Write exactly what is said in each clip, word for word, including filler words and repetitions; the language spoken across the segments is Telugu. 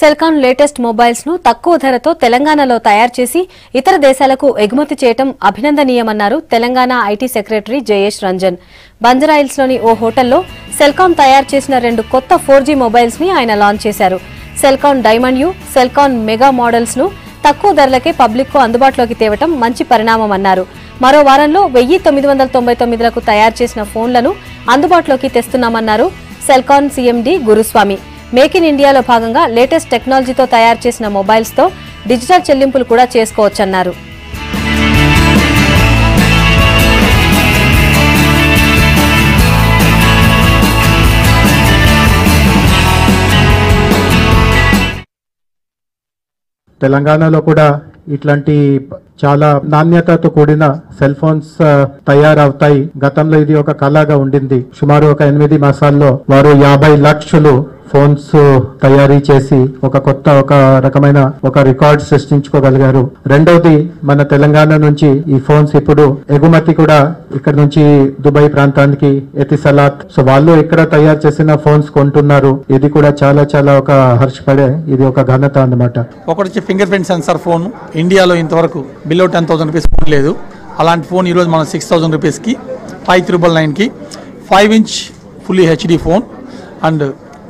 సెల్కాన్ లేటెస్ట్ మొబైల్స్ ను తక్కువ ధరతో తెలంగాణలో తయారు చేసి ఇతర దేశాలకు ఎగుమతి చేయడం అభినందనీయమన్నారు తెలంగాణ ఐటీ సెక్రటరీ జయేష్ రంజన్। బంజరాయిల్స్ లోని ఓ హోటల్లో సెల్కాన్ తయారు చేసిన రెండు కొత్త ఫోర్ జీ మొబైల్స్ ని ఆయన లాంచ్ చేశారు। Celkon diamond you, Celkon mega models ను తక్కువ ధరలకే పబ్లిక్ కు అందుబాటులోకి తేవడం మంచి పరిణామం అన్నారు। మరో వారంలో వెయ్యి తొమ్మిది వందల తొంభై తొమ్మిది లకు తయారు చేసిన ఫోన్లను అందుబాటులోకి తెస్తున్నామన్నారు Celkon CMD Guruswamy. Make in ఇండియాలో భాగంగా లేటెస్ట్ టెక్నాలజీతో తయారు చేసిన మొబైల్స్ తో డిజిటల్ చెల్లింపులు కూడా చేసుకోవచ్చన్నారు। తెలంగాణలో కూడా ఇట్లాంటి చాలా నాణ్యతతో కూడిన సెల్ ఫోన్స్ తయారవుతాయి। గతంలో ఇది ఒక కళగా ఉండింది। సుమారు ఒక ఎనిమిది మాసాల్లో వారు యాభై లక్షలు ఫోన్స్ తయారీ చేసి ఒక కొత్త ఒక రకమైన ఒక రికార్డ్ సృష్టించుకోగలిగారు। రెండవది మన తెలంగాణ నుంచి ఈ ఫోన్స్ ఇప్పుడు ఎగుమతి కూడా ఇక్కడ నుంచి దుబాయ్ ప్రాంతానికి ఎతిసలాత్ సో వాళ్ళు ఇక్కడ తయారు చేసిన ఫోన్స్ కొంటున్నారు। ఇది కూడా చాలా చాలా ఒక హర్షపడే ఇది ఒక ఘనత అన్నమాట। ఒకటి ఫింగర్ ప్రింట్ సెన్సార్ ఫోన్ ఇండియాలో ఇంతవరకు below ten thousand rupees phone లేదు। అలాంటి ఫోన్ ఈరోజు మనం సిక్స్ థౌసండ్ రూపీస్కి ఫైవ్ త్రిబుల్ నైన్కి five inch fully HD phone and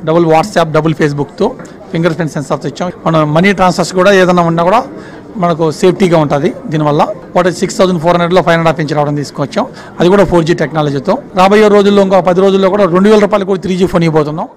double WhatsApp double ఫేస్బుక్తో ఫింగర్ ప్రింట్ సెన్సార్స్ ఇచ్చాం। మనం మనీ ట్రాన్స్ఫర్స్ కూడా ఏదైనా ఉన్నా కూడా మనకు సేఫ్టీగా ఉంటుంది। దీనివల్ల వాటి సిక్స్ థౌసండ్ ఫోర్ హండ్రెడ్లో ఫైవ్ అండ్ హాఫ్ ఇంచ్ రావడం తీసుకొచ్చాం। అది కూడా ఫోర్ జీ టెక్నాలజీతో రాబోయే రోజుల్లో ఇంకో పది రోజుల్లో కూడా రెండు వేల రూపాయలు కూడా త్రీ జీ ఫోన్ ఇవ్వబోతున్నాం।